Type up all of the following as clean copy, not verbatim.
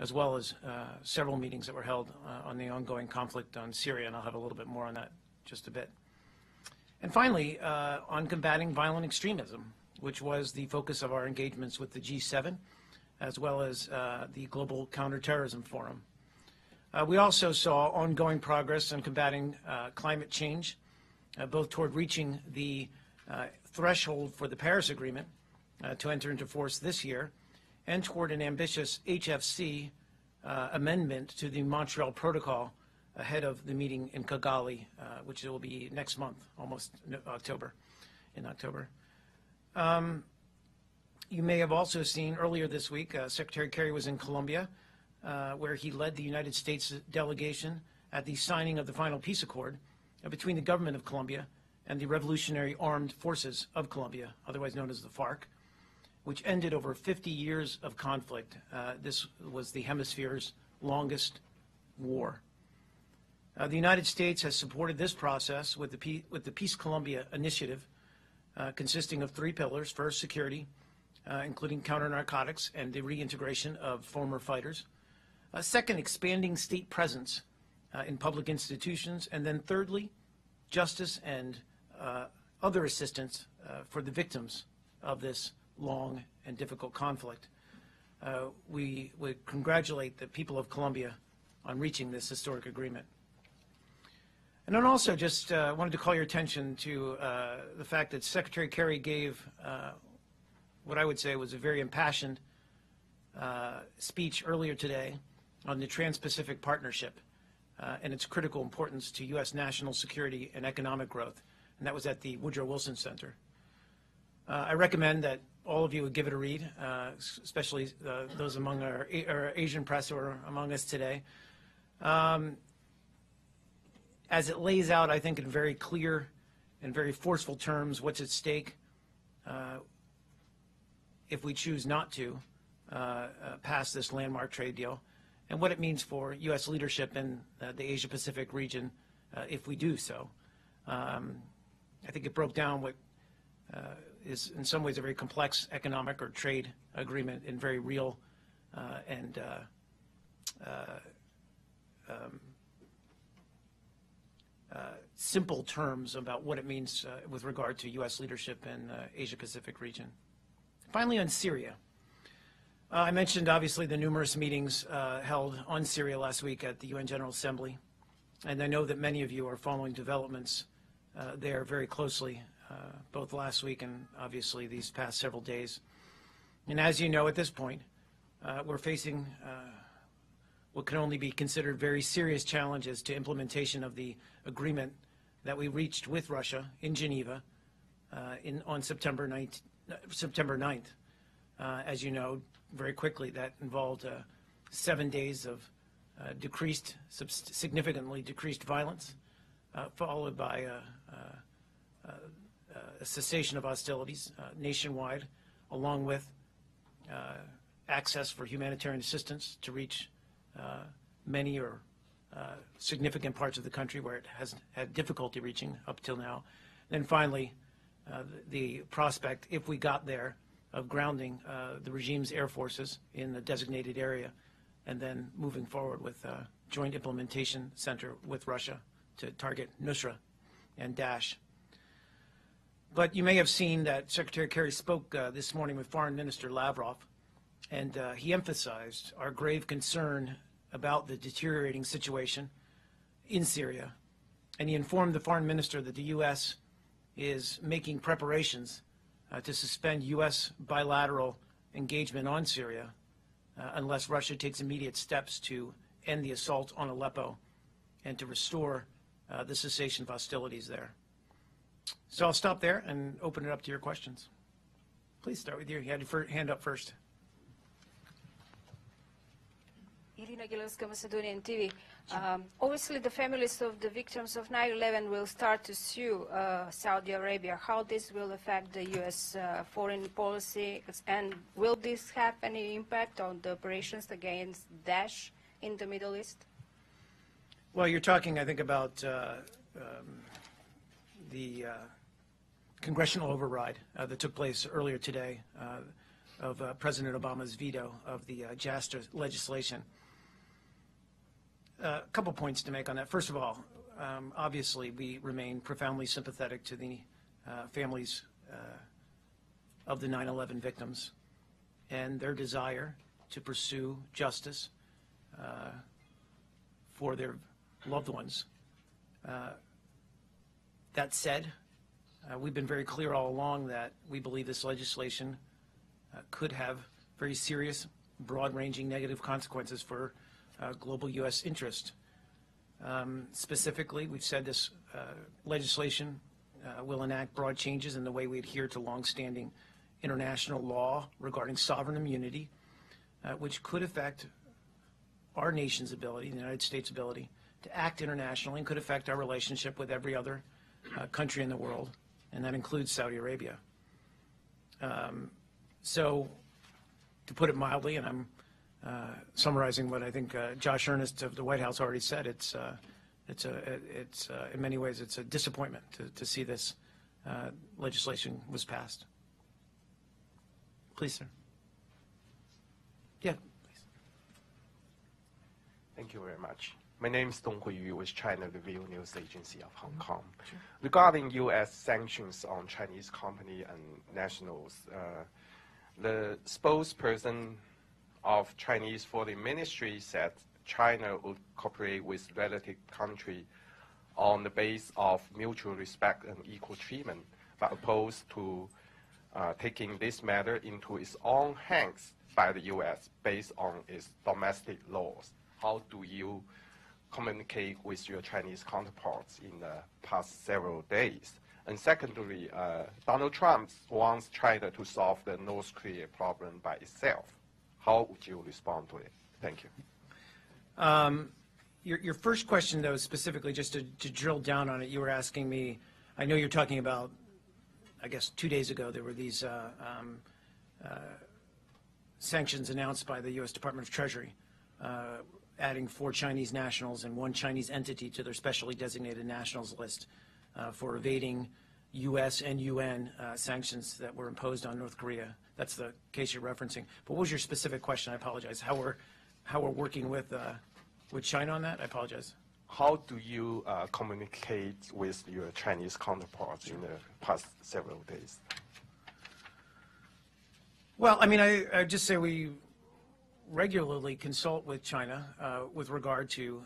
as well as several meetings that were held on the ongoing conflict on Syria, and I'll have a little bit more on that just a bit. And finally, on combating violent extremism, which was the focus of our engagements with the G7, as well as the Global Counterterrorism Forum. We also saw ongoing progress in combating climate change, both toward reaching the threshold for the Paris Agreement to enter into force this year, and toward an ambitious HFC amendment to the Montreal Protocol ahead of the meeting in Kigali, which will be next month, almost October, in October. You may have also seen earlier this week, Secretary Kerry was in Colombia, where he led the United States delegation at the signing of the final peace accord between the government of Colombia and the Revolutionary Armed Forces of Colombia, otherwise known as the FARC, which ended over 50 years of conflict. This was the hemisphere's longest war. The United States has supported this process with the Peace Colombia initiative, consisting of three pillars. First, security, including counter-narcotics and the reintegration of former fighters. Second, expanding state presence in public institutions. And then thirdly, justice and other assistance for the victims of this long and difficult conflict. We would congratulate the people of Colombia on reaching this historic agreement. And then also just wanted to call your attention to the fact that Secretary Kerry gave what I would say was a very impassioned speech earlier today on the Trans-Pacific Partnership and its critical importance to U.S. national security and economic growth, and that was at the Woodrow Wilson Center. I recommend that all of you would give it a read, especially those among our Asian press who are among us today, as it lays out, I think, in very clear and very forceful terms what's at stake if we choose not to pass this landmark trade deal, and what it means for U.S. leadership in the Asia-Pacific region if we do so. I think it broke down what is in some ways a very complex economic or trade agreement in very real and simple terms about what it means with regard to U.S. leadership in the Asia-Pacific region. Finally, on Syria. I mentioned, obviously, the numerous meetings held on Syria last week at the UN General Assembly, and I know that many of you are following developments there very closely, both last week and, obviously, these past several days. And as you know, at this point, we're facing what can only be considered very serious challenges to implementation of the agreement that we reached with Russia in Geneva on September 9th. As you know, very quickly, that involved 7 days of significantly decreased violence, followed by a cessation of hostilities nationwide, along with access for humanitarian assistance to reach many or significant parts of the country where it has had difficulty reaching up till now. And then finally, the prospect, if we got there, of grounding the regime's air forces in the designated area and then moving forward with a joint implementation center with Russia to target Nusra and Daesh. But you may have seen that Secretary Kerry spoke this morning with Foreign Minister Lavrov, and he emphasized our grave concern about the deteriorating situation in Syria, and he informed the Foreign Minister that the U.S. is making preparations to suspend U.S. bilateral engagement on Syria unless Russia takes immediate steps to end the assault on Aleppo and to restore the cessation of hostilities there. So I'll stop there and open it up to your questions. Please start with your hand up first. Irina Gilevska, Macedonian TV. Obviously, the families of the victims of 9/11 will start to sue Saudi Arabia. How this will affect the U.S. Foreign policy, and will this have any impact on the operations against Daesh in the Middle East? Well, you're talking, I think, about the congressional override that took place earlier today. of President Obama's veto of the JASTA legislation. A couple points to make on that. First of all, obviously we remain profoundly sympathetic to the families of the 9/11 victims and their desire to pursue justice for their loved ones. That said, we've been very clear all along that we believe this legislation could have very serious, broad-ranging negative consequences for global U.S. interest. Specifically, we've said this legislation will enact broad changes in the way we adhere to longstanding international law regarding sovereign immunity, which could affect our nation's ability, the United States' ability, to act internationally, and could affect our relationship with every other country in the world, and that includes Saudi Arabia. So, to put it mildly, and I'm summarizing what I think Josh Earnest of the White House already said, it's in many ways it's a disappointment to see this legislation was passed. Please, sir. Yeah, please. Thank you very much. My name is Donghui Yu with China Review News Agency of Hong Kong. Sure. Regarding U.S. sanctions on Chinese company and nationals, the spokesperson of Chinese Foreign Ministry said China would cooperate with relative country on the basis of mutual respect and equal treatment, but opposed to taking this matter into its own hands by the U.S. based on its domestic laws. How do you communicate with your Chinese counterparts in the past several days? And secondly, Donald Trump wants China to solve the North Korea problem by itself. How would you respond to it? Thank you. Your first question, though, specifically, just to drill down on it, you were asking me, I know you're talking about, I guess 2 days ago, there were these sanctions announced by the U.S. Department of Treasury, adding 4 Chinese nationals and 1 Chinese entity to their specially designated nationals list for evading U.S. and UN sanctions that were imposed on North Korea. That's the case you're referencing. But what was your specific question? I apologize. How we're working with China on that? I apologize. How do you communicate with your Chinese counterparts in the past several days? Well, I mean, I just say we regularly consult with China with regard to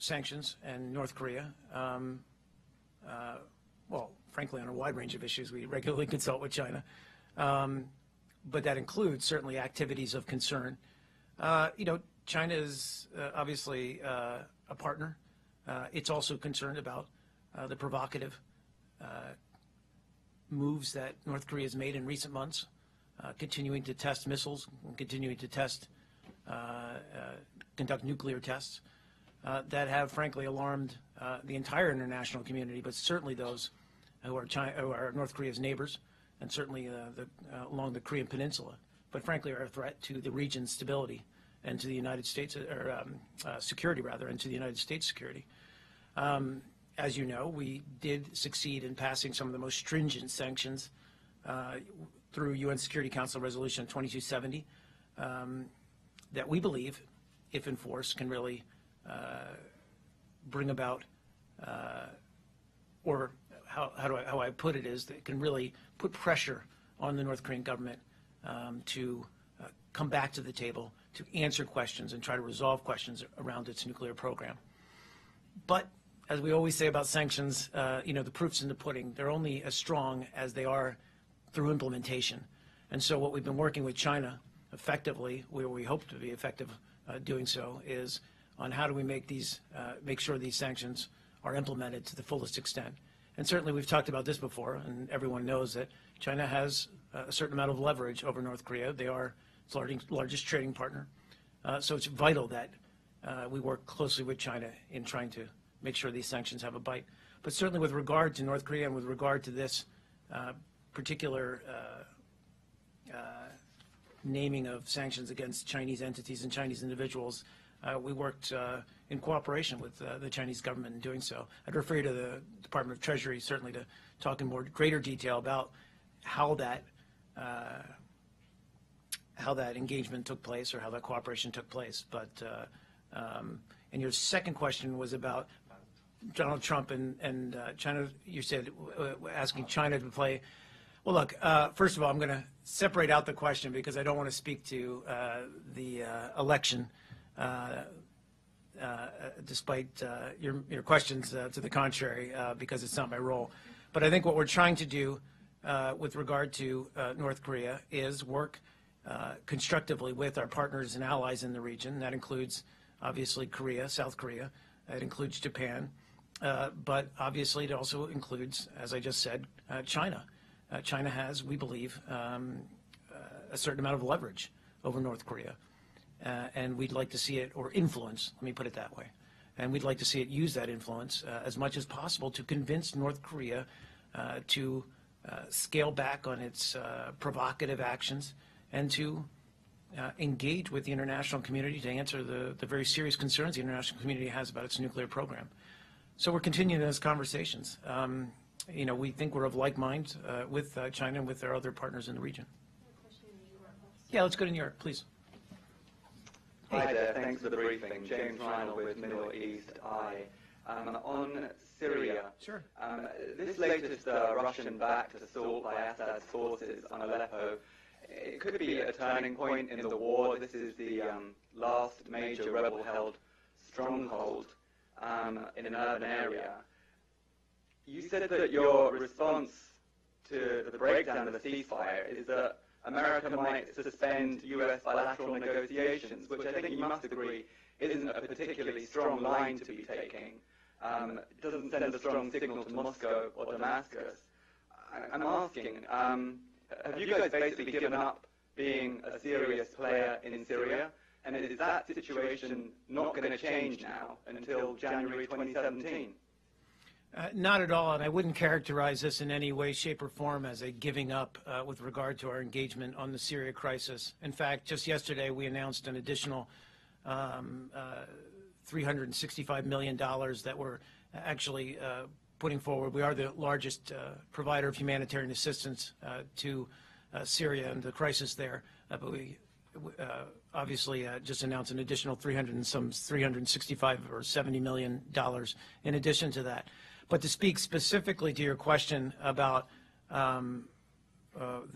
sanctions and North Korea. Well, frankly, on a wide range of issues, we regularly consult with China. But that includes certainly activities of concern. You know, China is obviously a partner. It's also concerned about the provocative moves that North Korea has made in recent months, continuing to test missiles, and continuing to test, conduct nuclear tests that have, frankly, alarmed the entire international community, but certainly those who are North Korea's neighbors, and certainly along the Korean Peninsula, but frankly are a threat to the region's stability and to the United States, or security rather, and to the United States security. As you know, we did succeed in passing some of the most stringent sanctions through UN Security Council Resolution 2270 that we believe, if enforced, can really bring about, or how I put it is, that it can really put pressure on the North Korean government to come back to the table, to answer questions and try to resolve questions around its nuclear program. But as we always say about sanctions, you know, the proof's in the pudding. They're only as strong as they are through implementation. And so what we've been working with China effectively, where we hope to be effective doing so, is on how do we make these, make sure these sanctions are implemented to the fullest extent. And certainly we've talked about this before, and everyone knows that China has a certain amount of leverage over North Korea. They are its largest trading partner. So it's vital that we work closely with China in trying to make sure these sanctions have a bite. But certainly with regard to North Korea and with regard to this particular naming of sanctions against Chinese entities and Chinese individuals, we worked in cooperation with the Chinese government in doing so. I'd refer you to the Department of Treasury certainly to talk in greater detail about how that how that engagement took place or how that cooperation took place. But and your second question was about Donald Trump and China. You said asking China to play. Well, look, first of all, I'm going to separate out the question because I don't want to speak to the election, despite your questions to the contrary, because it's not my role. But I think what we're trying to do with regard to North Korea is work constructively with our partners and allies in the region. That includes, obviously, Korea, South Korea. It includes Japan. But obviously, it also includes, as I just said, China. China has, we believe, a certain amount of leverage over North Korea. And we'd like to see it, or influence, let me put it that way. And we'd like to see it use that influence as much as possible to convince North Korea to scale back on its provocative actions and to engage with the international community to answer the very serious concerns the international community has about its nuclear program. So we're continuing those conversations. You know, we think we're of like mind with China and with our other partners in the region. Yeah, let's go to New York, please. Hi there, thanks for the briefing. James Reinald with Middle East Eye. On Syria, sure. This latest Russian-backed assault by Assad's forces on Aleppo, it could be a turning point in the war. This is the last major rebel-held stronghold in an urban area. You said that your response to the breakdown of the ceasefire is that America might suspend U.S. bilateral negotiations, which I think you must agree isn't a particularly strong line to be taking. It doesn't send a strong signal to Moscow or Damascus. I'm asking, have you guys basically given up being a serious player in Syria? And is that situation not going to change now until January 2017? Not at all, and I wouldn't characterize this in any way, shape, or form as a giving up with regard to our engagement on the Syria crisis. In fact, just yesterday we announced an additional $365 million that we're actually putting forward. We are the largest provider of humanitarian assistance to Syria and the crisis there, but we obviously just announced an additional 365 or $70 million in addition to that. But to speak specifically to your question about I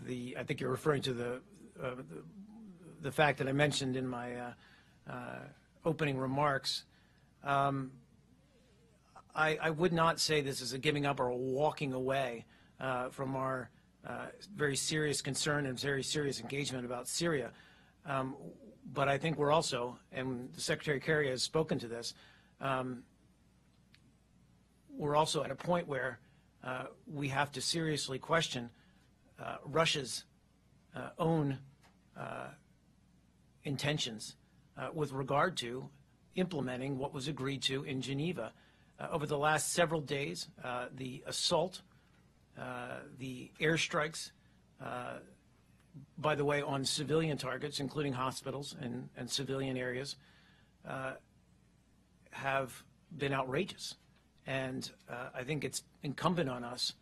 think you're referring to the fact that I mentioned in my opening remarks, I would not say this is a giving up or a walking away from our very serious concern and very serious engagement about Syria. But I think we're also, and Secretary Kerry has spoken to this, we're also at a point where we have to seriously question Russia's own intentions with regard to implementing what was agreed to in Geneva. Over the last several days, the assault, the airstrikes, by the way, on civilian targets, including hospitals and civilian areas, have been outrageous. And I think it's incumbent on us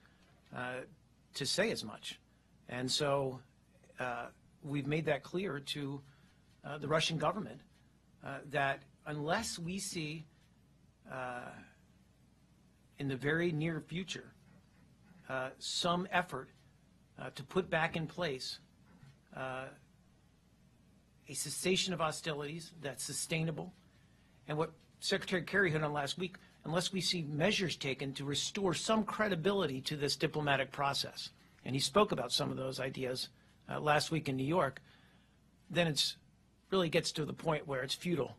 to say as much. And so we've made that clear to the Russian government that unless we see in the very near future some effort to put back in place a cessation of hostilities that's sustainable, and what Secretary Kerry hit on last week, unless we see measures taken to restore some credibility to this diplomatic process, and he spoke about some of those ideas last week in New York, then it really gets to the point where it's futile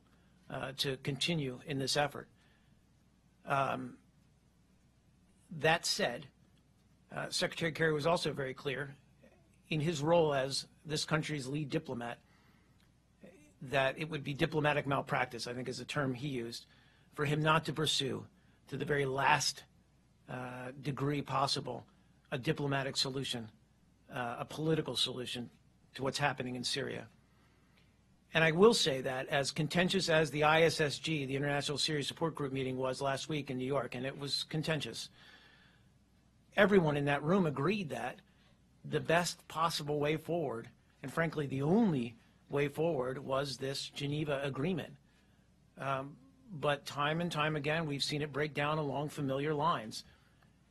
to continue in this effort. That said, Secretary Kerry was also very clear in his role as this country's lead diplomat that it would be diplomatic malpractice, I think is the term he used, for him not to pursue to the very last degree possible a diplomatic solution, a political solution to what's happening in Syria. And I will say that as contentious as the ISSG, the International Syria Support Group meeting was last week in New York, and it was contentious, everyone in that room agreed that the best possible way forward, and frankly the only way forward, was this Geneva Agreement. But time and time again we've seen it break down along familiar lines.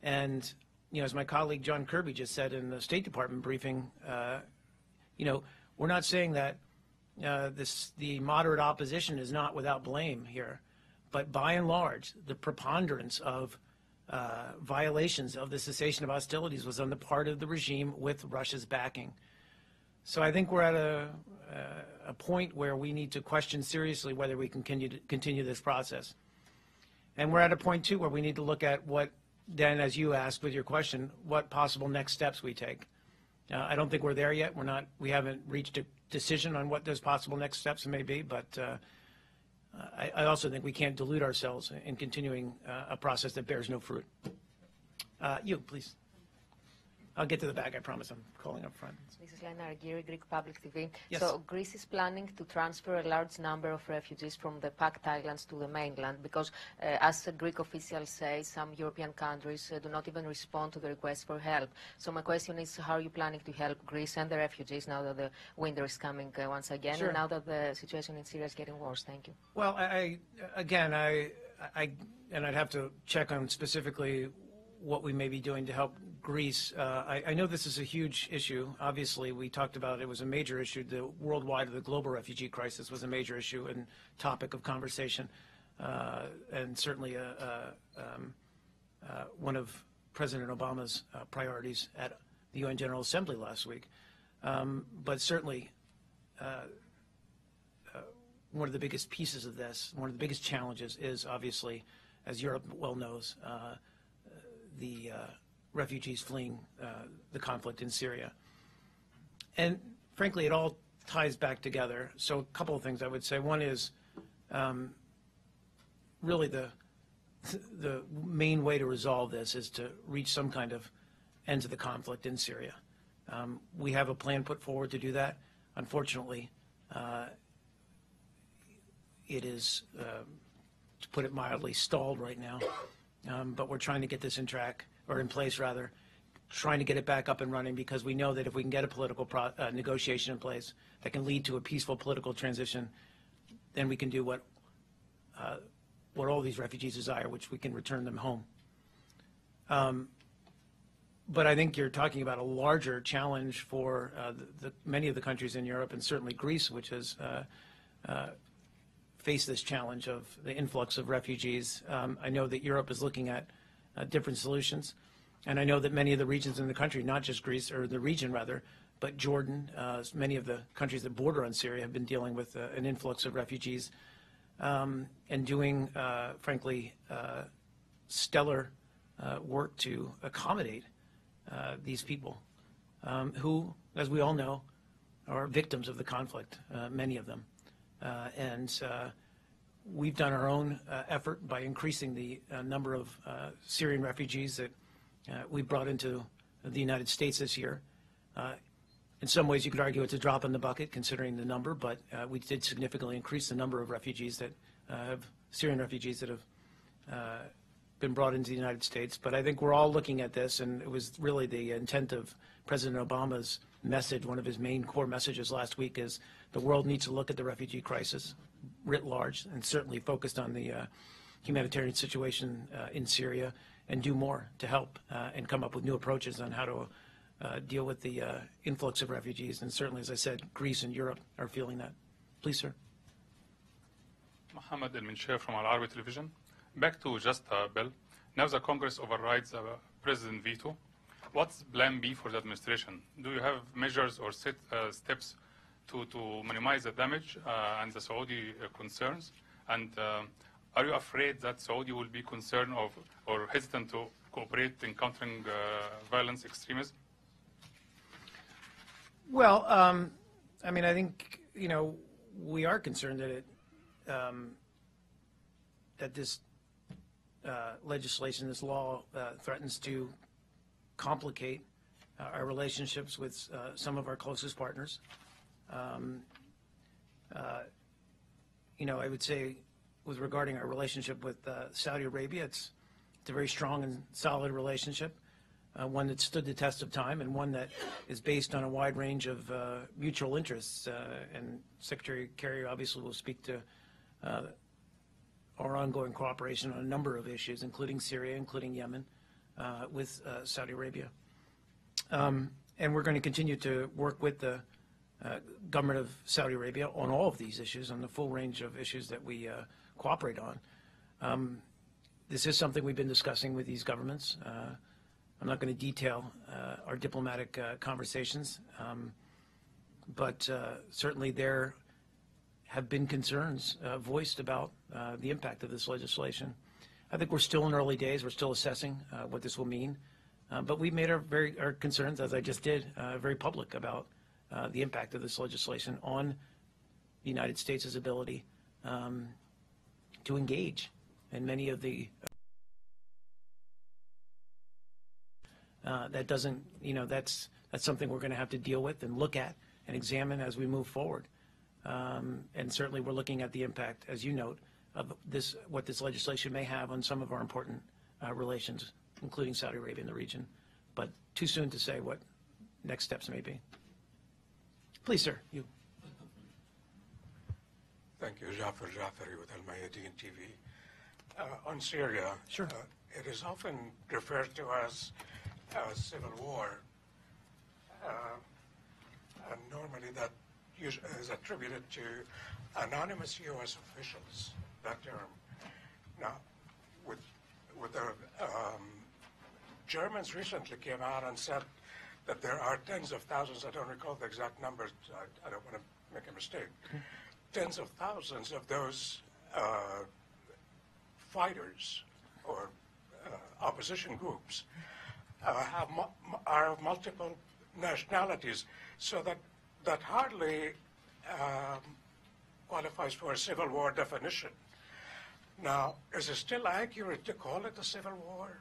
And you know, as my colleague John Kirby just said in the State Department briefing, you know, we're not saying that the moderate opposition is not without blame here, but by and large the preponderance of violations of the cessation of hostilities was on the part of the regime with Russia's backing. So I think we're at a point where we need to question seriously whether we can continue this process. And we're at a point, too, where we need to look at what, then, as you asked with your question, what possible next steps we take. I don't think we're there yet. We're not, we haven't reached a decision on what those possible next steps may be, but I also think we can't delude ourselves in continuing a process that bears no fruit. You, please. I'll get to the back, I promise. I'm calling up front. Mrs. Lena Argyri, Greek Public TV. Yes. So Greece is planning to transfer a large number of refugees from the packed islands to the mainland because, as a Greek official says, some European countries do not even respond to the request for help. So my question is, how are you planning to help Greece and the refugees now that the winter is coming once again, sure, and now that the situation in Syria is getting worse? Thank you. Well, again, I'd have to check on specifically what we may be doing to help Greece. I know this is a huge issue. Obviously, we talked about it was a major issue. The worldwide, the global refugee crisis was a major issue and topic of conversation, and certainly one of President Obama's priorities at the UN General Assembly last week. But certainly, one of the biggest pieces of this, one of the biggest challenges is obviously, as Europe well knows, the refugees fleeing the conflict in Syria. And frankly, it all ties back together. So a couple of things I would say. One is really the main way to resolve this is to reach some kind of end to the conflict in Syria. We have a plan put forward to do that. Unfortunately, it is, to put it mildly, stalled right now. But we're trying to get this in place, trying to get it back up and running, because we know that if we can get a political negotiation in place that can lead to a peaceful political transition, then we can do what all these refugees desire, which we can return them home. But I think you're talking about a larger challenge for many of the countries in Europe, and certainly Greece, which has face this challenge of the influx of refugees. I know that Europe is looking at different solutions, and I know that many of the regions in the country, not just Greece, or the region rather, but Jordan, many of the countries that border on Syria have been dealing with an influx of refugees, and doing, frankly, stellar work to accommodate these people who, as we all know, are victims of the conflict, many of them. And we've done our own effort by increasing the number of Syrian refugees that we brought into the United States this year. In some ways, you could argue it's a drop in the bucket considering the number, but we did significantly increase the number of refugees that Syrian refugees that have been brought into the United States. But I think we're all looking at this, and it was really the intent of President Obama's message. One of his main core messages last week is the world needs to look at the refugee crisis writ large, and certainly focused on the humanitarian situation in Syria, and do more to help and come up with new approaches on how to deal with the influx of refugees. And certainly, as I said, Greece and Europe are feeling that. Please, sir. Mohammed Al-Minshar from Al Arabi Television. Back to JASTA bill. Now the Congress overrides the president's veto. What's plan B for the administration? Do you have measures or steps to minimize the damage and the Saudi concerns? And are you afraid that Saudi will be concerned of or hesitant to cooperate in countering violence extremism? Well, I mean, I think, you know, we are concerned that this legislation, this law, threatens to complicate our relationships with some of our closest partners. You know, I would say, with regarding our relationship with Saudi Arabia, it's a very strong and solid relationship. one that stood the test of time and one that is based on a wide range of mutual interests. And Secretary Kerry obviously will speak to our ongoing cooperation on a number of issues, including Syria, including Yemen, with Saudi Arabia. And we're going to continue to work with the government of Saudi Arabia on all of these issues, on the full range of issues that we cooperate on. This is something we've been discussing with these governments. I'm not going to detail our diplomatic conversations, but certainly there have been concerns voiced about the impact of this legislation. I think we're still in early days. We're still assessing what this will mean. But we've made our concerns, as I just did, very public about the impact of this legislation on the United States' ability to engage in many of the that doesn't, you know, that's something we're going to have to deal with and look at and examine as we move forward. And certainly we're looking at the impact, as you note, of this, what this legislation may have on some of our important relations, including Saudi Arabia in the region, but too soon to say what next steps may be. Please, sir, you. Thank you, Jafar Jafari with Al Mayadeen TV. On Syria, sure. It is often referred to as a civil war, and normally that is attributed to anonymous U.S. officials, that term. Now, with the Germans recently came out and said that there are tens of thousands, I don't recall the exact numbers, I don't want to make a mistake, tens of thousands of those fighters or opposition groups are of multiple nationalities, so that hardly qualifies for a civil war definition. Now, is it still accurate to call it a civil war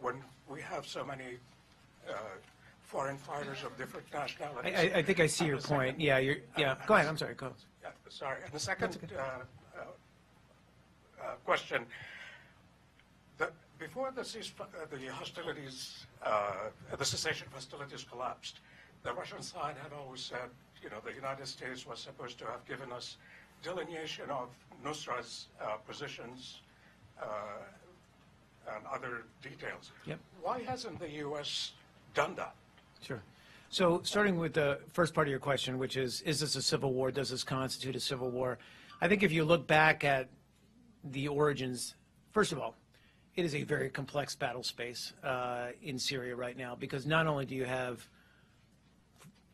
when we have so many foreign fighters of different nationalities? I think I see your point. Second, yeah, go ahead. I'm sorry. Go. Sorry. And the second question: before the hostilities, the cessation of hostilities collapsed, the Russian side had always said, you know, the United States was supposed to have given us delineation of Nusra's positions and other details. Yep. Why hasn't the U.S. done that? Sure. So starting with the first part of your question, which is this a civil war? Does this constitute a civil war? I think if you look back at the origins, first of all, it is a very complex battle space in Syria right now, because not only do you have,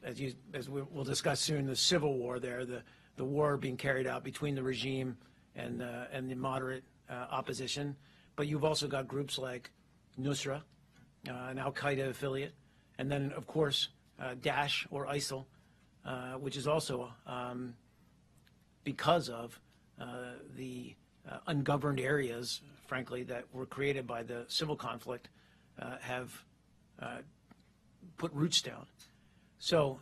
as we'll discuss soon, the civil war there, the war being carried out between the regime and the moderate opposition, but you've also got groups like Nusra, an al-Qaeda affiliate, and then, of course, Daesh or ISIL, which is also, because of the ungoverned areas, frankly, that were created by the civil conflict, have put roots down. So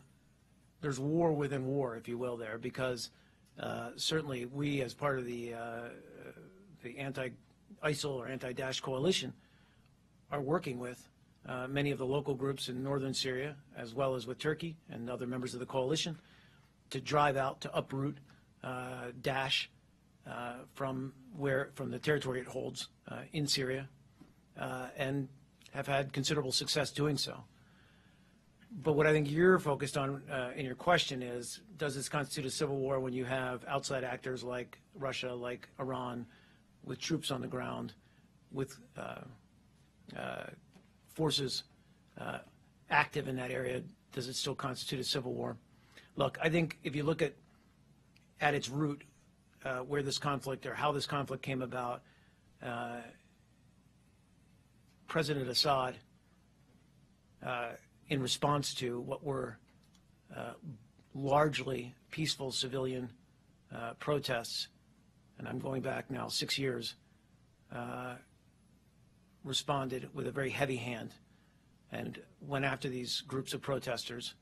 there's war within war, if you will, there, because certainly we, as part of the anti-ISIL or anti-Daesh coalition, are working with many of the local groups in northern Syria, as well as with Turkey and other members of the coalition, to drive out, to uproot Daesh from the territory it holds in Syria, and have had considerable success doing so. But what I think you're focused on in your question is, does this constitute a civil war when you have outside actors like Russia, like Iran, with troops on the ground, with forces active in that area? Does it still constitute a civil war? Look, I think if you look at its root, where this conflict or how this conflict came about, President Assad, in response to what were largely peaceful civilian protests, and I'm going back now 6 years, responded with a very heavy hand and went after these groups of protesters,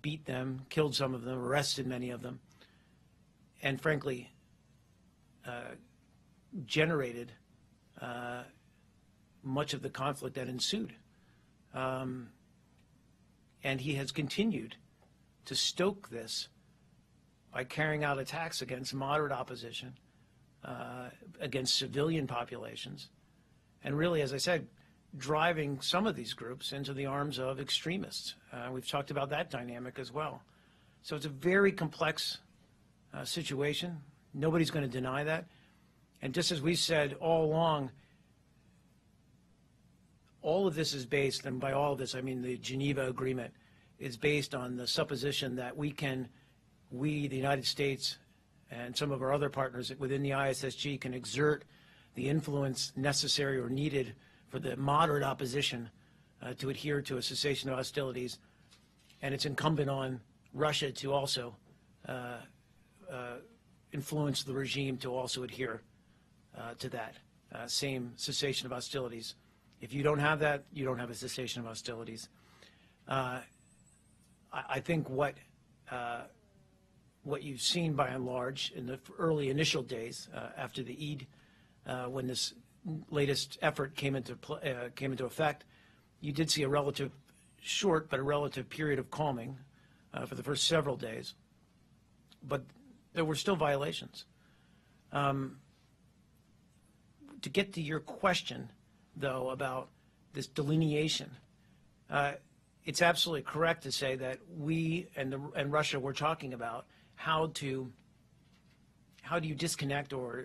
beat them, killed some of them, arrested many of them, and frankly generated much of the conflict that ensued. And he has continued to stoke this by carrying out attacks against moderate opposition, against civilian populations, and really, as I said, driving some of these groups into the arms of extremists. We've talked about that dynamic as well. So it's a very complex situation. Nobody's going to deny that. And just as we said all along, all of this is based, and by all of this I mean the Geneva Agreement, is based on the supposition that we can, we, the United States, and some of our other partners within the ISSG can exert the influence necessary or needed for the moderate opposition to adhere to a cessation of hostilities. And it's incumbent on Russia to also influence the regime to also adhere to that same cessation of hostilities. If you don't have that, you don't have a cessation of hostilities. I think what you've seen by and large in the early initial days after the Eid, when this latest effort came into effect, you did see a relative short but a relative period of calming for the first several days, but there were still violations. To get to your question, though, about this delineation, it's absolutely correct to say that we and Russia were talking about how do you disconnect or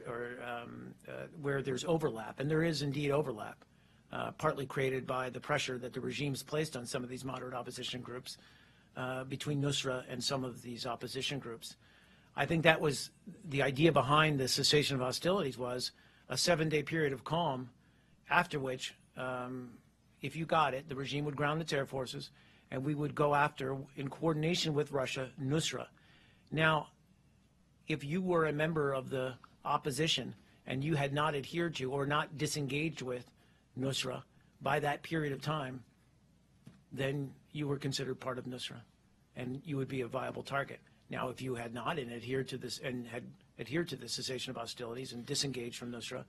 where there's overlap, and there is indeed overlap, partly created by the pressure that the regime's placed on some of these moderate opposition groups between Nusra and some of these opposition groups. I think that was the idea behind the cessation of hostilities, was a 7-day period of calm, after which, if you got it, the regime would ground its air forces, and we would go after, in coordination with Russia, Nusra. Now, if you were a member of the opposition and you had not adhered to or not disengaged with Nusra by that period of time, then you were considered part of Nusra, and you would be a viable target. Now, if you had not and adhered to this and had adhered to the cessation of hostilities and disengaged from Nusra,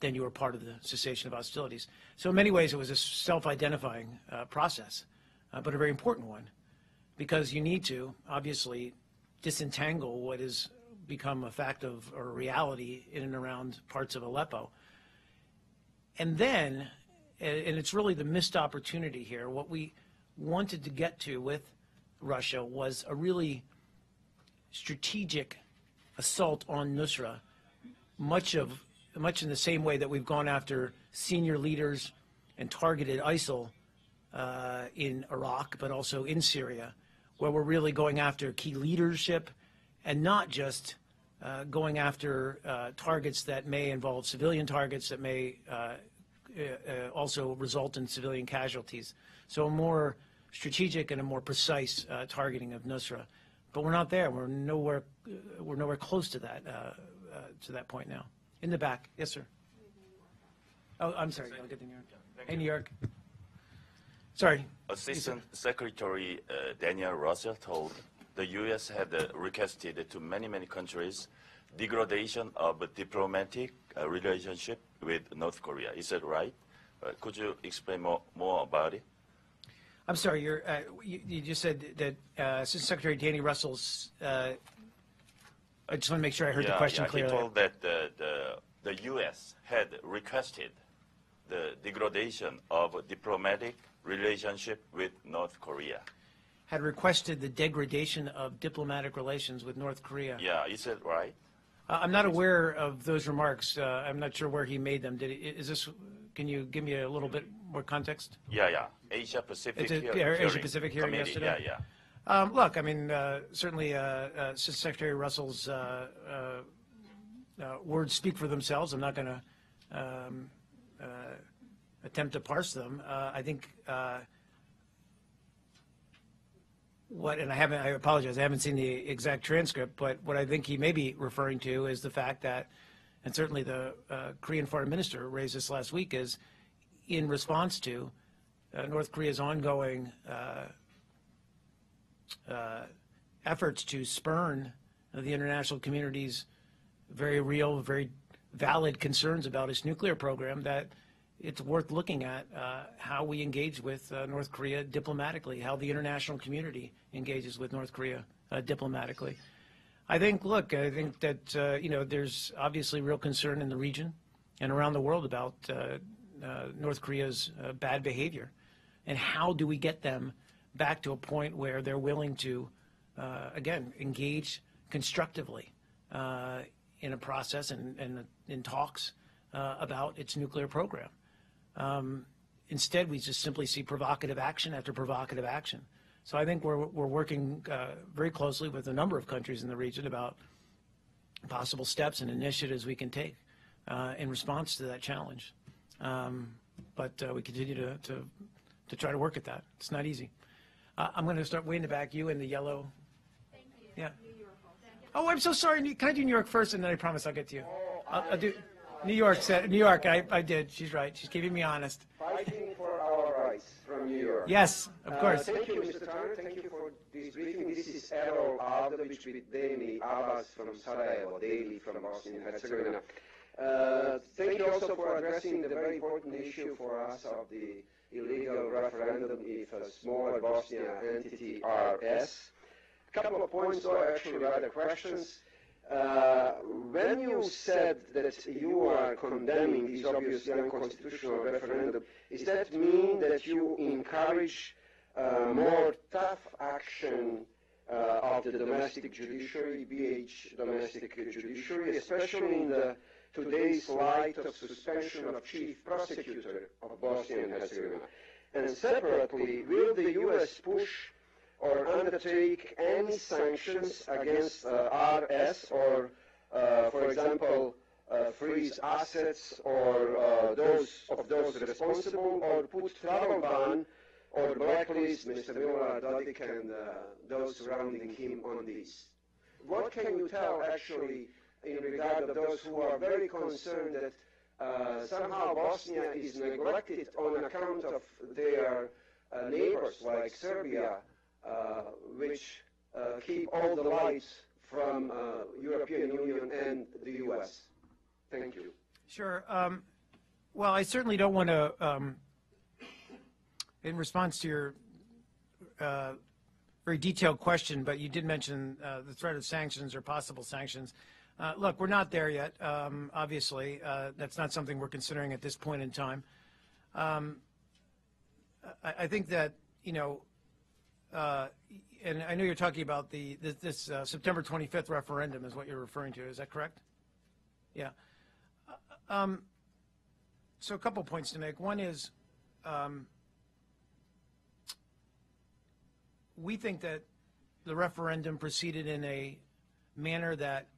then you were part of the cessation of hostilities. So in many ways, it was a self-identifying process, but a very important one, because you need to, obviously, disentangle what has become a fact of or a reality in and around parts of Aleppo. And then, and it's really the missed opportunity here, what we wanted to get to with Russia was a really strategic assault on Nusra, much in the same way that we've gone after senior leaders and targeted ISIL in Iraq, but also in Syria, where we're really going after key leadership and not just going after targets that may involve civilian targets that may also result in civilian casualties. So a more strategic and a more precise targeting of Nusra. But we're not there. We're nowhere close to that point now. In the back. Yes, sir. Oh, I'm sorry. I'll get to New York. Hey, New York. Sorry. Assistant Secretary Daniel Russell told the U.S. had requested to many countries degradation of a diplomatic relationship with North Korea. Is that right? Could you explain more about it? I'm sorry. You just said that Assistant Secretary Danny Russell's I just want to make sure I heard the question clearly. He told that the U.S. had requested the degradation of a diplomatic relationship with North Korea. Had requested the degradation of diplomatic relations with North Korea. Yeah, is that right? I'm not aware of those remarks. I'm not sure where he made them. Can you give me a little bit more context? Yeah. Asia-Pacific hearing yesterday? Yeah. Look, I mean, certainly Secretary Russell's words speak for themselves. I'm not going to attempt to parse them. I think I apologize, I haven't seen the exact transcript, but what I think he may be referring to is the fact that, and certainly the Korean foreign minister raised this last week, is in response to North Korea's ongoing efforts to spurn the international community's very real, very valid concerns about its nuclear program, that it's worth looking at how we engage with North Korea diplomatically, how the international community engages with North Korea diplomatically. I think, look, I think that, you know, there's obviously real concern in the region and around the world about North Korea's bad behavior. And how do we get them back to a point where they're willing to, again, engage constructively in a process and in talks about its nuclear program? Instead, we just simply see provocative action after provocative action. So I think we're working very closely with a number of countries in the region about possible steps and initiatives we can take in response to that challenge. But we continue to try to work at that. It's not easy. I'm going to start way in the back. You in the yellow. Thank you. Yeah. New York also. Oh, I'm so sorry. Can I do New York first, and then I promise I'll get to you. I'll do New York. Said New York. I did. She's right. She's keeping me honest. Fighting for our rights from New York. Yes, of course. Thank you, Mr. Turner. Thank you for this briefing. This is Errol Aldovich with Daily Abbas from Sarajevo, Daily from Bosnia and Herzegovina. Thank you also for addressing the very important issue for us of the illegal referendum if a smaller Bosnia entity, RS. A couple of points, or actually rather questions. When you said that you are condemning this obviously unconstitutional referendum, does that mean that you encourage more tough action of the domestic judiciary, BH domestic judiciary, especially in the today's light of suspension of chief prosecutor of Bosnia and Herzegovina? And separately, will the U.S. push or undertake any sanctions against RS or, for example, freeze assets or those responsible, or put travel ban or blacklist Mr. Milorad Dodik and those surrounding him on these? What can you tell actually in regard of those who are very concerned that somehow Bosnia is neglected on account of their neighbors like Serbia, which keep all the lights from European Union and the U.S.? Thank you. Sure. Well, I certainly don't want to, in response to your very detailed question, but you did mention the threat of sanctions or possible sanctions. Look, we're not there yet, obviously. That's not something we're considering at this point in time. I think that, you know, and I know you're talking about this September 25th referendum is what you're referring to. Is that correct? Yeah. So a couple points to make. One is we think that the referendum proceeded in a manner that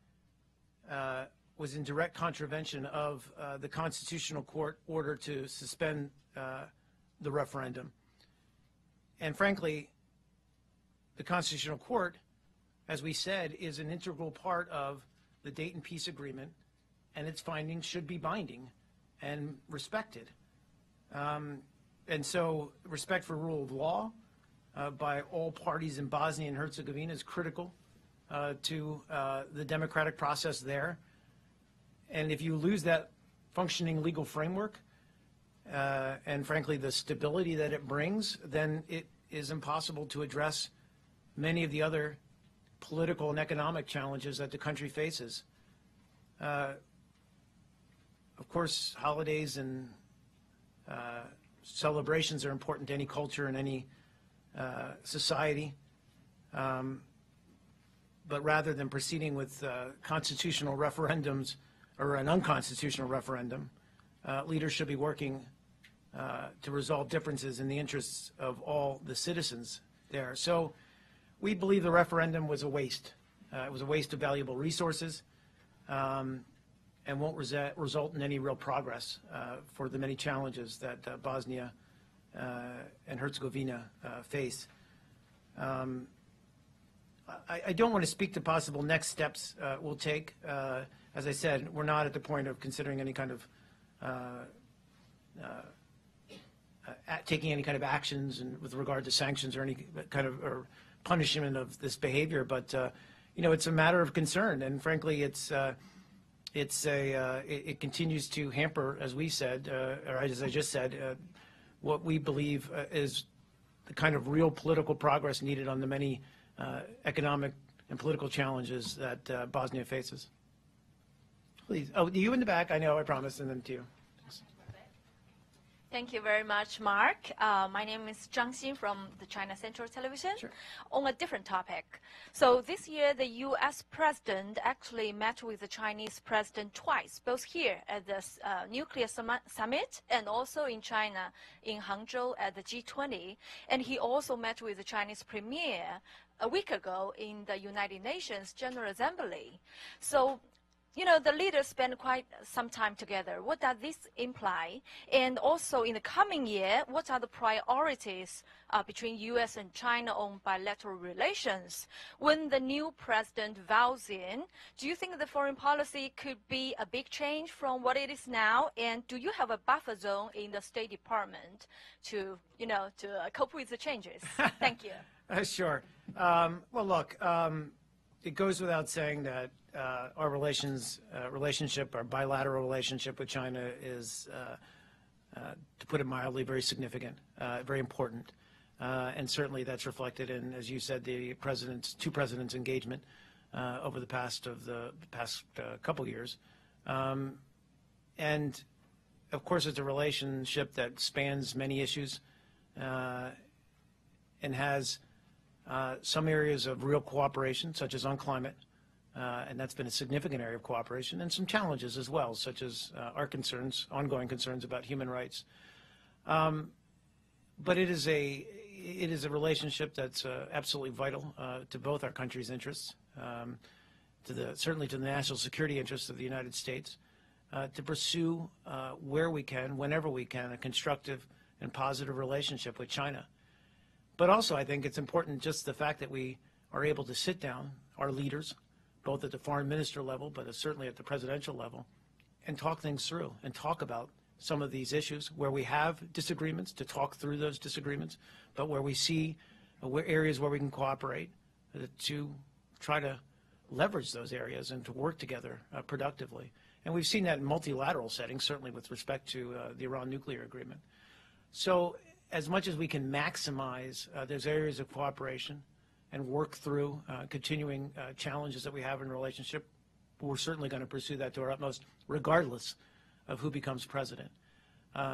was in direct contravention of the Constitutional Court order to suspend the referendum. And frankly, the Constitutional Court, as we said, is an integral part of the Dayton Peace Agreement, and its findings should be binding and respected. And so respect for rule of law by all parties in Bosnia and Herzegovina is critical to the democratic process there. And if you lose that functioning legal framework and frankly the stability that it brings, then it is impossible to address many of the other political and economic challenges that the country faces. Of course, holidays and celebrations are important to any culture and any society. But rather than proceeding with constitutional referendums or an unconstitutional referendum, leaders should be working to resolve differences in the interests of all the citizens there. So we believe the referendum was a waste. It was a waste of valuable resources and won't result in any real progress for the many challenges that Bosnia and Herzegovina face. I don't want to speak to possible next steps we'll take. As I said, we're not at the point of considering any kind of taking any kind of actions and with regard to sanctions or any kind of or punishment of this behavior. But you know, it's a matter of concern, and frankly, it continues to hamper, as we said, or as I just said, what we believe is the kind of real political progress needed on the many economic and political challenges that Bosnia faces. Please, oh, you in the back, I know, I promise, and then to you. Thanks. Thank you very much, Mark. My name is Zhang Xin from the China Central Television. Sure. On a different topic. So this year, the U.S. president actually met with the Chinese president twice, both here at the nuclear summit and also in China, in Hangzhou at the G20. And he also met with the Chinese premier a week ago in the United Nations General Assembly. So, you know, the leaders spend quite some time together. What does this imply? And also in the coming year, what are the priorities between U.S. and China on bilateral relations? When the new president vows in, do you think the foreign policy could be a big change from what it is now? And do you have a buffer zone in the State Department to, you know, to cope with the changes? Thank you. Sure. Well, look, it goes without saying that our our bilateral relationship with China is, to put it mildly, very significant, very important. And certainly that's reflected in, as you said, the two presidents' engagement over the past couple years. And of course, it's a relationship that spans many issues and has some areas of real cooperation, such as on climate. And that's been a significant area of cooperation, and some challenges as well, such as our concerns, ongoing concerns about human rights. But it is a relationship that's absolutely vital to both our countries' interests, certainly to the national security interests of the United States, to pursue where we can, whenever we can, a constructive and positive relationship with China. But also, I think it's important just the fact that we are able to sit down, our leaders, both at the foreign minister level, but certainly at the presidential level, and talk things through and talk about some of these issues where we have disagreements, to talk through those disagreements, but where we see areas where we can cooperate to try to leverage those areas and to work together productively. And we've seen that in multilateral settings, certainly with respect to the Iran nuclear agreement. So as much as we can maximize those areas of cooperation and work through continuing challenges that we have in relationship, we're certainly going to pursue that to our utmost, regardless of who becomes president.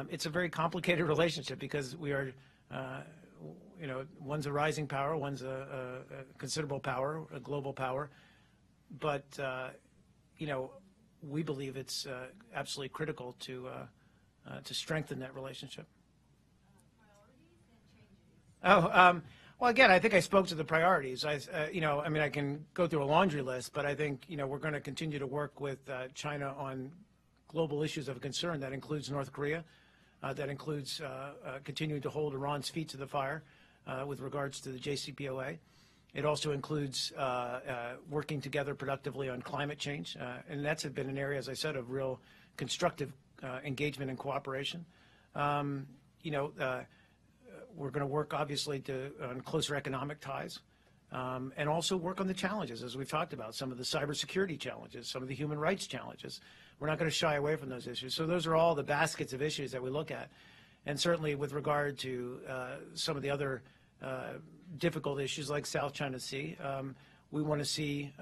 It's a very complicated relationship because we are, you know, one's a rising power, one's a considerable power, a global power. But, you know, we believe it's absolutely critical to strengthen that relationship. Priorities and changes. Well, again, I think I spoke to the priorities. You know, I mean, I can go through a laundry list, but I think, you know, we're going to continue to work with China on global issues of concern. That includes North Korea. That includes continuing to hold Iran's feet to the fire with regards to the JCPOA. It also includes working together productively on climate change. And that's been an area, as I said, of real constructive engagement and cooperation. You know, we're going to work, obviously, on closer economic ties and also work on the challenges, as we've talked about, some of the cybersecurity challenges, some of the human rights challenges. We're not going to shy away from those issues. So those are all the baskets of issues that we look at. And certainly with regard to some of the other difficult issues like South China Sea, we want to see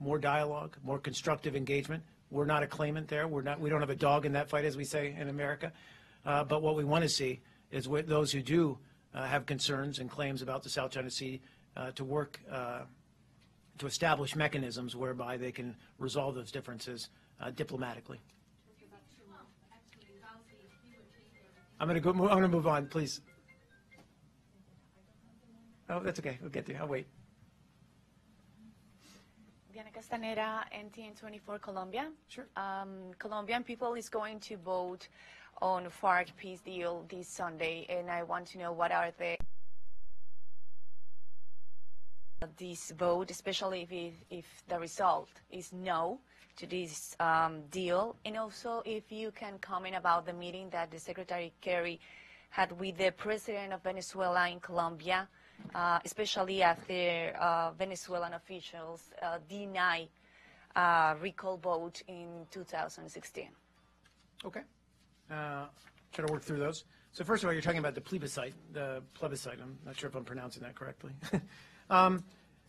more dialogue, more constructive engagement. We're not a claimant there. We don't have a dog in that fight, as we say in America. But what we want to see is with those who do have concerns and claims about the South China Sea to work to establish mechanisms whereby they can resolve those differences diplomatically. I'm going to move on, please. Oh, that's okay. We'll get there. I'll wait. Diana Castaneda, NTN 24, Colombia. Sure. Colombian people is going to vote on FARC peace deal this Sunday, and I want to know what are this vote, especially if the result is no to this deal, and also if you can comment about the meeting that the Secretary Kerry had with the President of Venezuela in Colombia, especially after Venezuelan officials deny recall vote in 2016. Okay. Try to work through those. So first of all, you're talking about the plebiscite. I'm not sure if I'm pronouncing that correctly.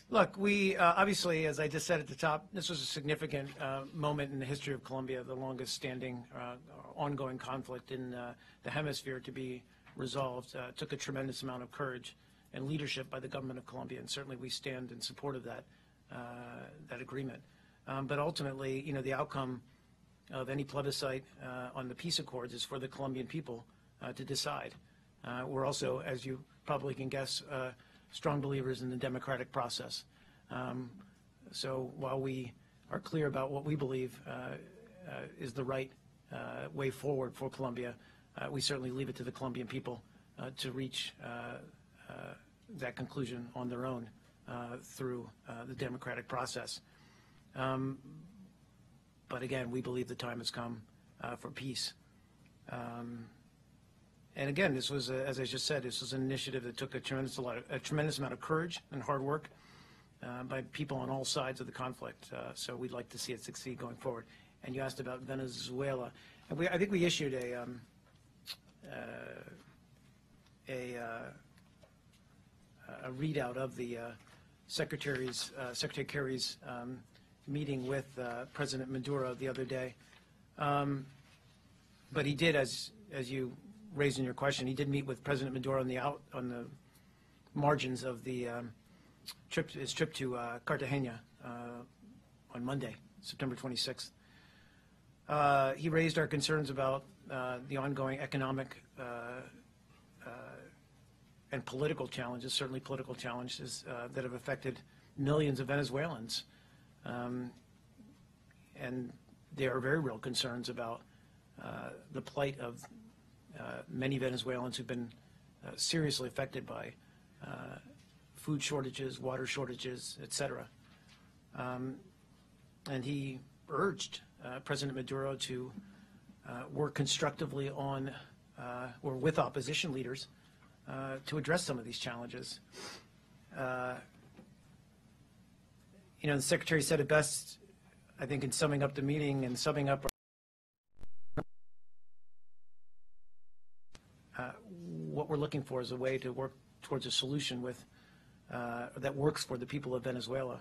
Look, we obviously, as I just said at the top, this was a significant moment in the history of Colombia, the longest standing ongoing conflict in the hemisphere to be resolved. It took a tremendous amount of courage and leadership by the government of Colombia, and certainly we stand in support of that, that agreement. But ultimately, you know, the outcome of any plebiscite on the peace accords is for the Colombian people to decide. We're also, as you probably can guess, strong believers in the democratic process. So while we are clear about what we believe is the right way forward for Colombia, we certainly leave it to the Colombian people to reach that conclusion on their own through the democratic process. But again, we believe the time has come for peace. And again, this was, as I just said, this was an initiative that took a tremendous amount of courage and hard work by people on all sides of the conflict. So we'd like to see it succeed going forward. And you asked about Venezuela. And I think we issued a readout of the Secretary Kerry's meeting with President Maduro the other day. But he did, as you raised in your question, he did meet with President Maduro on the margins of the his trip to Cartagena on Monday, September 26th. He raised our concerns about the ongoing economic and political challenges, certainly political challenges that have affected millions of Venezuelans. And there are very real concerns about the plight of many Venezuelans who've been seriously affected by food shortages, water shortages, etc. And he urged President Maduro to work constructively on or with opposition leaders to address some of these challenges. You know, the Secretary said it best, I think, in summing up the meeting and summing up what we're looking for is a way to work towards a solution with that works for the people of Venezuela,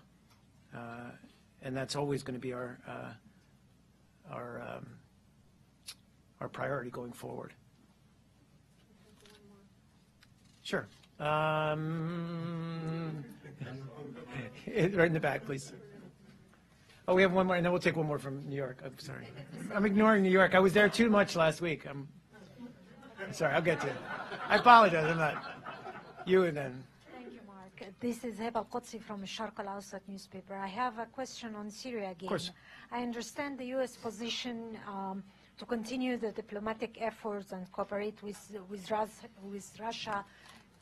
and that's always going to be our priority going forward. Sure. Right in the back, please. Oh, we have one more, and then we'll take one more from New York. I'm sorry. I'm ignoring New York. I was there too much last week. I'm sorry. I'll get to it. I apologize. I'm not. You and then. Thank you, Mark. This is Heba Qudsi from Sharq al-Awsat newspaper. I have a question on Syria again. Of course. I understand the U.S. position to continue the diplomatic efforts and cooperate with Russia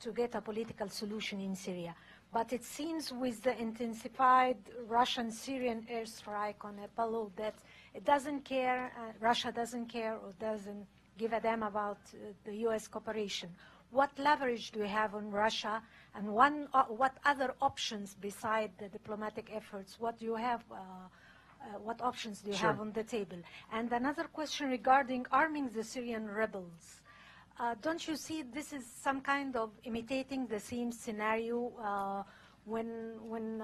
to get a political solution in Syria. But it seems with the intensified Russian-Syrian airstrike on Aleppo that it doesn't care, Russia doesn't care or doesn't give a damn about the U.S. cooperation. What leverage do you have on Russia, and what other options beside the diplomatic efforts? What do you have? What options do you Sure. have on the table? And another question regarding arming the Syrian rebels. Don't you see this is some kind of imitating the same scenario when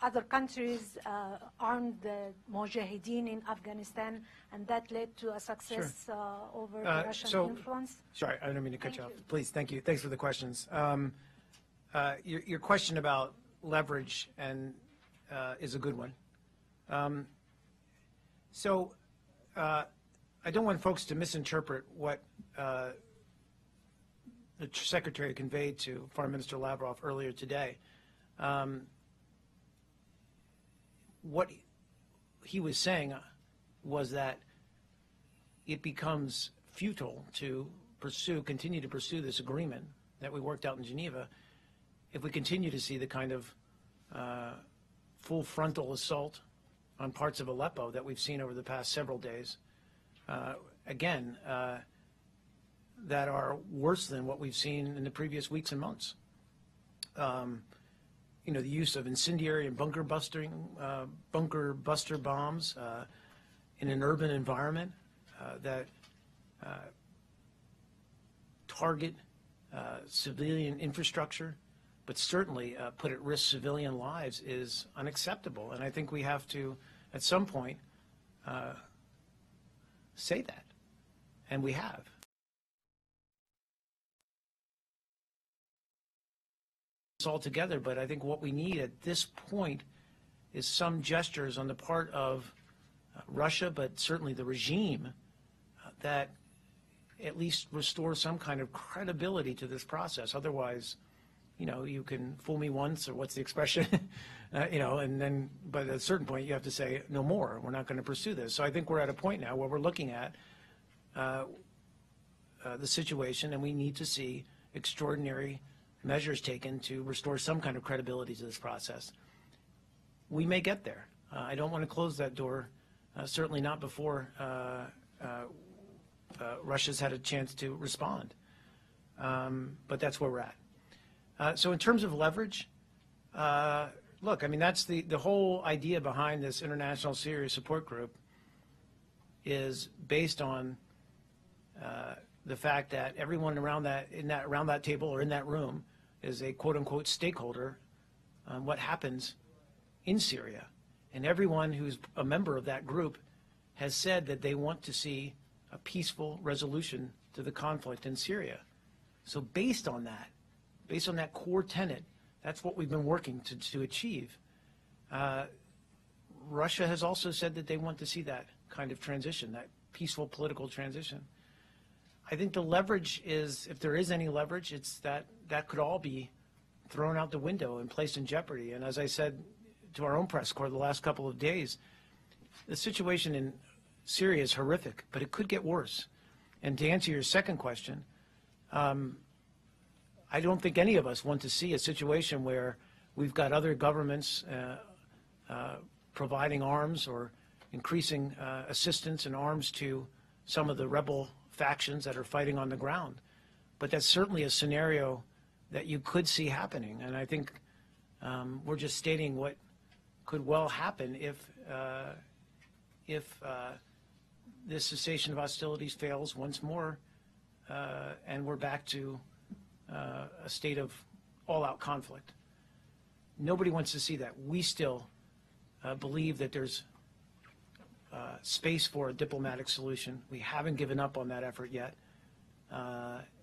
other countries armed the Mujahideen in Afghanistan, and that led to a success sure. Over Russian influence? Sorry, I don't mean to cut you off. Please, thank you. Thanks for the questions. Your question about leverage and is a good one. I don't want folks to misinterpret what the Secretary conveyed to Foreign Minister Lavrov earlier today. What he was saying was that it becomes futile to continue to pursue this agreement that we worked out in Geneva if we continue to see the kind of full frontal assault on parts of Aleppo that we've seen over the past several days. Again, that are worse than what we've seen in the previous weeks and months. you know, the use of incendiary and bunker buster bombs in an urban environment that target civilian infrastructure, but certainly put at risk civilian lives, is unacceptable. And I think we have to, at some point, say that, and we have. All together, but I think what we need at this point is some gestures on the part of Russia, but certainly the regime, that at least restore some kind of credibility to this process. Otherwise, you know, you can fool me once, or what's the expression, you know, and then, but at a certain point you have to say no more, we're not going to pursue this. So I think we're at a point now where we're looking at the situation, and we need to see extraordinary measures taken to restore some kind of credibility to this process. We may get there. I don't want to close that door, certainly not before Russia's had a chance to respond. But that's where we're at. So in terms of leverage, look, I mean, that's the whole idea behind this International Syria Support Group is based on the fact that everyone around that table or in that room is a quote-unquote stakeholder on what happens in Syria, and everyone who's a member of that group has said that they want to see a peaceful resolution to the conflict in Syria. So based on that core tenet, that's what we've been working to achieve. Russia has also said that they want to see that kind of transition, that peaceful political transition. I think the leverage is, if there is any leverage, it's that that could all be thrown out the window and placed in jeopardy. And as I said to our own press corps the last couple of days, the situation in Syria is horrific, but it could get worse. And to answer your second question, I don't think any of us want to see a situation where we've got other governments providing arms or increasing assistance and arms to some of the rebel factions that are fighting on the ground. But that's certainly a scenario that you could see happening. And I think we're just stating what could well happen if this cessation of hostilities fails once more and we're back to a state of all-out conflict. Nobody wants to see that. We still believe that there's space for a diplomatic solution. We haven't given up on that effort yet,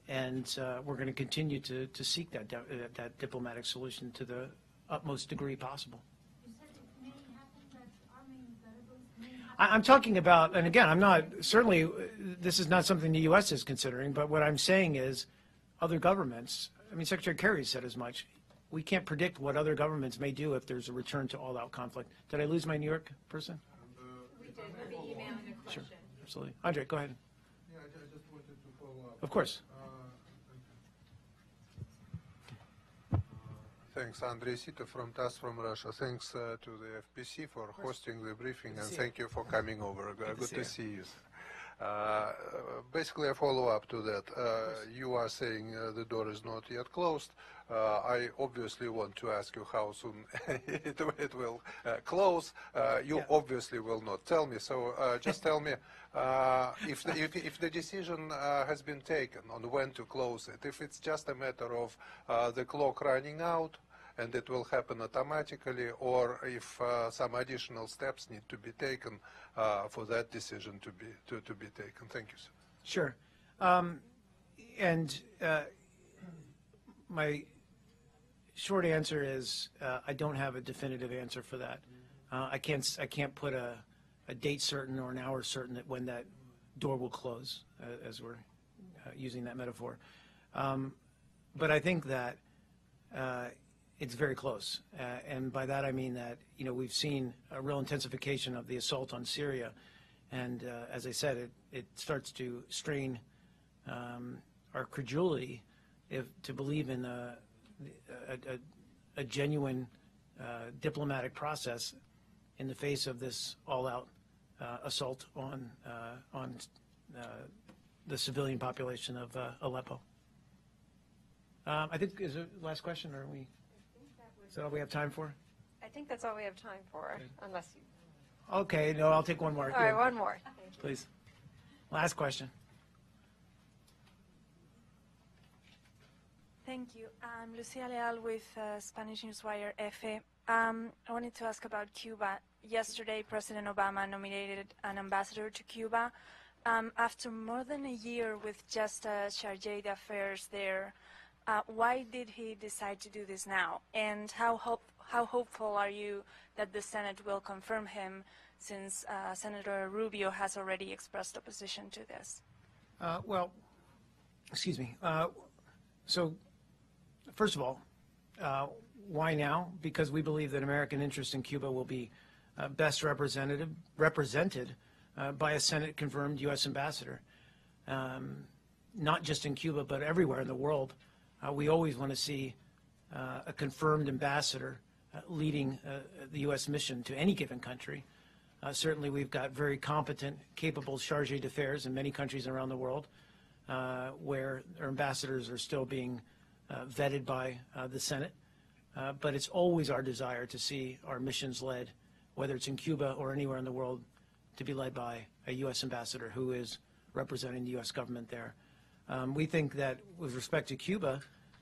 and we're going to continue to seek that diplomatic solution to the utmost degree possible. You said it may happen, that arming the rebels may happen. I'm talking about, and again, I'm not, certainly this is not something the U.S. is considering, but what I'm saying is other governments, I mean, Secretary Kerry said as much, we can't predict what other governments may do if there's a return to all-out conflict. Did I lose my New York person? Sure, absolutely. Andre, go ahead. Yeah, I just wanted to follow up. Of course. Thanks, Andrei Sito from TASS from Russia. Thanks to the FPC for hosting the briefing, and thank you for coming over. Good to see you. Basically, a follow-up to that. You are saying the door is not yet closed. I obviously want to ask you how soon it will close. You obviously will not tell me, so just tell me if the decision has been taken on when to close it, if it's just a matter of the clock running out and it will happen automatically, or if some additional steps need to be taken for that decision to be taken. Thank you, sir. Sure. My short answer is I don't have a definitive answer for that. I can't put a date certain or an hour certain that when that door will close, as we're using that metaphor. But I think that it's very close, and by that I mean that, you know, we've seen a real intensification of the assault on Syria, and as I said, it starts to strain our credulity to believe in a genuine diplomatic process in the face of this all-out assault on the civilian population of Aleppo. I think, is there a last question, or are we? Is that all we have time for? I think that's all we have time for, okay. Unless you... Okay, no, I'll take one more. All right, one more. Thank you. Please. Last question. Thank you. I'm Lucia Leal with Spanish Newswire EFE. I wanted to ask about Cuba. Yesterday, President Obama nominated an ambassador to Cuba. After more than a year with just chargé d'affaires there, why did he decide to do this now? And how hopeful are you that the Senate will confirm him, since Senator Rubio has already expressed opposition to this? Well, excuse me. So, first of all, why now? Because we believe that American interests in Cuba will be best represented by a Senate-confirmed U.S. ambassador, not just in Cuba, but everywhere in the world. We always want to see a confirmed ambassador leading the U.S. mission to any given country. Certainly, we've got very competent, capable chargé d'affaires in many countries around the world where our ambassadors are still being vetted by the Senate. But it's always our desire to see our missions led, whether it's in Cuba or anywhere in the world, to be led by a U.S. ambassador who is representing the U.S. government there. We think that with respect to Cuba,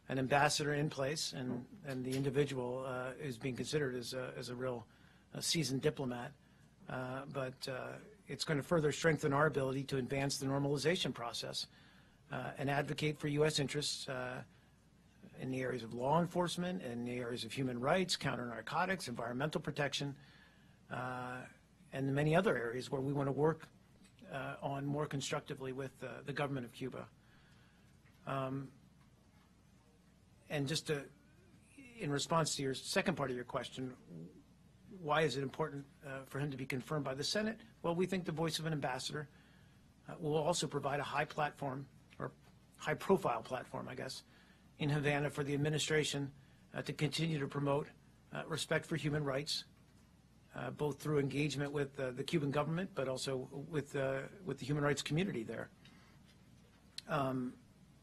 an ambassador in place and the individual is being considered as a real seasoned diplomat. But it's going to further strengthen our ability to advance the normalization process and advocate for U.S. interests in the areas of law enforcement, in the areas of human rights, counter-narcotics, environmental protection, and many other areas where we want to work on more constructively with the government of Cuba. And just in response to your second part of your question, why is it important for him to be confirmed by the Senate? Well, we think the voice of an ambassador will also provide a high platform, or high-profile platform, I guess, in Havana for the administration to continue to promote respect for human rights, both through engagement with the Cuban government, but also with the human rights community there.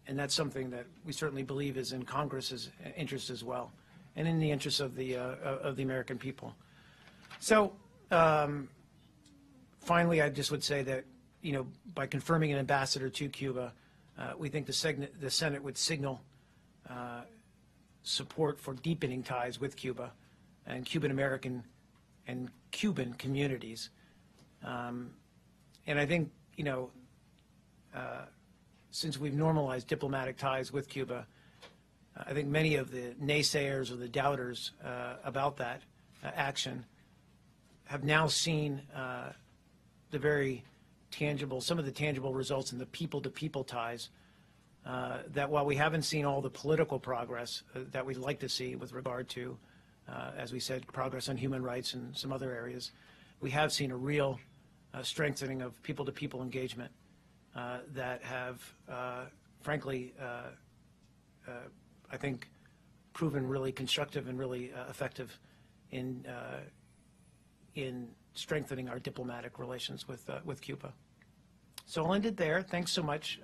And that's something that we certainly believe is in Congress's interest as well, and in the interest of the American people. So, finally, I just would say that, you know, by confirming an ambassador to Cuba, we think the Senate would signal support for deepening ties with Cuba and Cuban-American and Cuban communities. And I think, you know, since we've normalized diplomatic ties with Cuba, I think many of the naysayers or the doubters about that action have now seen some of the tangible results in the people-to-people ties that while we haven't seen all the political progress that we'd like to see with regard to, as we said, progress on human rights and some other areas, we have seen a real strengthening of people-to-people engagement that have, frankly, I think, proven really constructive and really effective in strengthening our diplomatic relations with Cuba. So I'll end it there. Thanks so much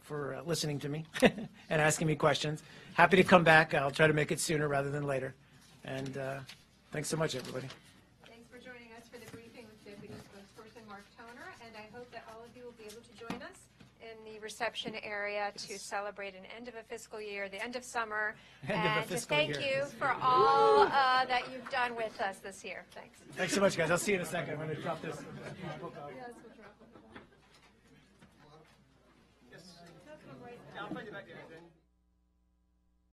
for listening to me and asking me questions. Happy to come back. I'll try to make it sooner rather than later. And thanks so much, everybody. Thanks for joining us for the briefing with Deputy Spokesperson Mark Toner, and I hope that all of you will be able to join us in the reception area to celebrate an end of a fiscal year, the end of summer, and to thank you for all that you've done with us this year. Thanks. Thanks so much, guys. I'll see you in a second. I'm going to drop this. Yes, we'll drop it. Yes. I'll find you back there.